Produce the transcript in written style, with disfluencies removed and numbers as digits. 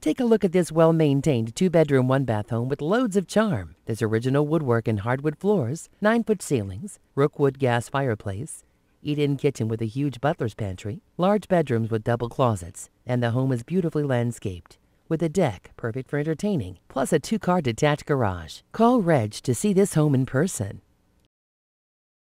Take a look at this well-maintained two-bedroom, one-bath home with loads of charm. There's original woodwork and hardwood floors, 9-foot ceilings, Rookwood gas fireplace, eat-in kitchen with a huge butler's pantry, large bedrooms with double closets, and the home is beautifully landscaped with a deck perfect for entertaining, plus a two-car detached garage. Call Reg to see this home in person.